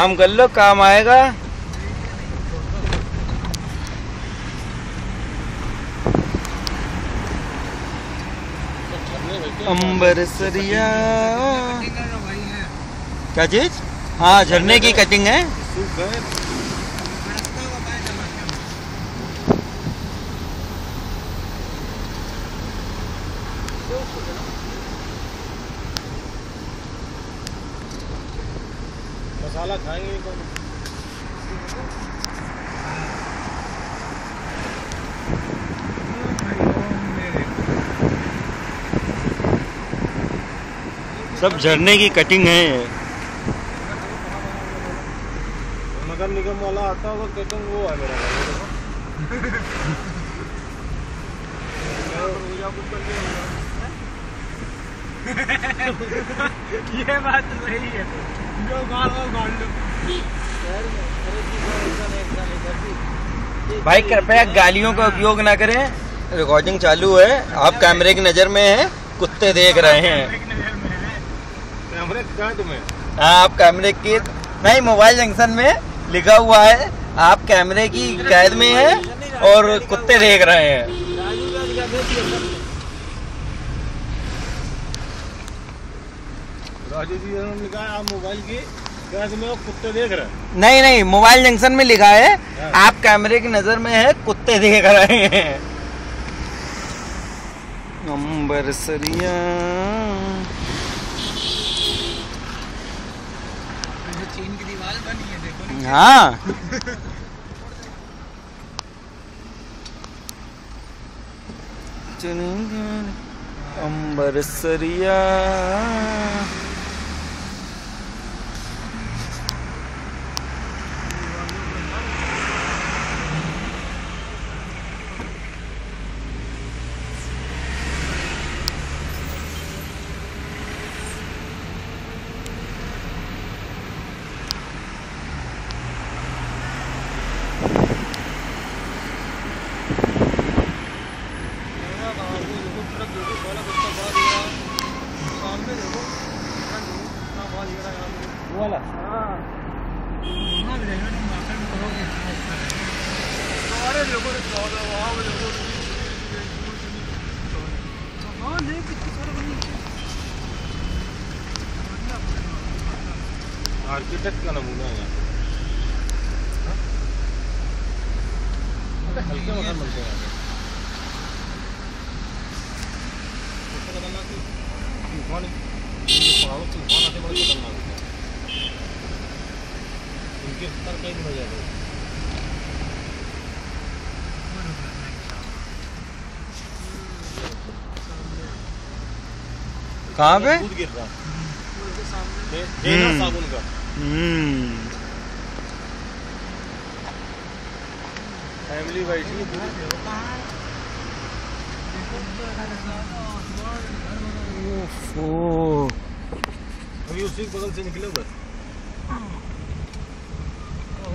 काम कर लो, काम आएगा। अंबर सरिया क्या चीज? हाँ, झरने की कटिंग है। मसाला खाएंगे सब झरने की कटिंग है। नगर निगम वाला आता होगा कटिंग, वो आ ये बात नहीं है जो भाई कृपया गालियों का उपयोग ना करें। रिकॉर्डिंग चालू है, आप कैमरे की नज़र में हैं, कुत्ते देख रहे हैं। कैमरे कहाँ तुम्हें? हाँ, आप कैमरे की नहीं, मोबाइल जंक्शन में लिखा हुआ है आप कैमरे की कैद में हैं और कुत्ते देख रहे हैं। राजू जी ने लिखा है आप मोबाइल की कैद में हो, कुत्ते देख रहे हैं। नहीं नहीं, मोबाइल जंक्शन में लिखा है आप कैमरे की नजर में है, कुत्ते देख रहे हैं। नंबर सरिया चीन की दीवार बनी है, देखो। हाँ चलेंगे अंबर सरिया। आर्किटेक्ट का नमूना है यहाँ, हल्के मकान बनते हैं। तूफान पहाड़ों तूफान आते बड़े खतरनाक होते हैं, उनके स्तर कई बढ़ जाते हैं। कहाँ पे दूध गिर रहा है साबुन का। फैमिली बैठी अभी उसी बगल से निकले, बस हो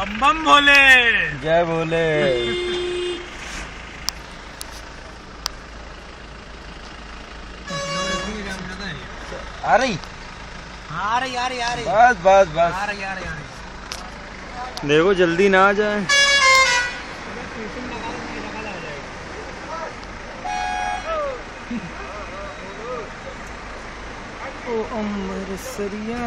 बम बम भोले, जय भोले। आ रही, आ रही, आ रही, आ रही, बस बस बस, आ रही, आ रही, आ रही। देखो जल्दी ना आ जाए। ओ अमर सरिया।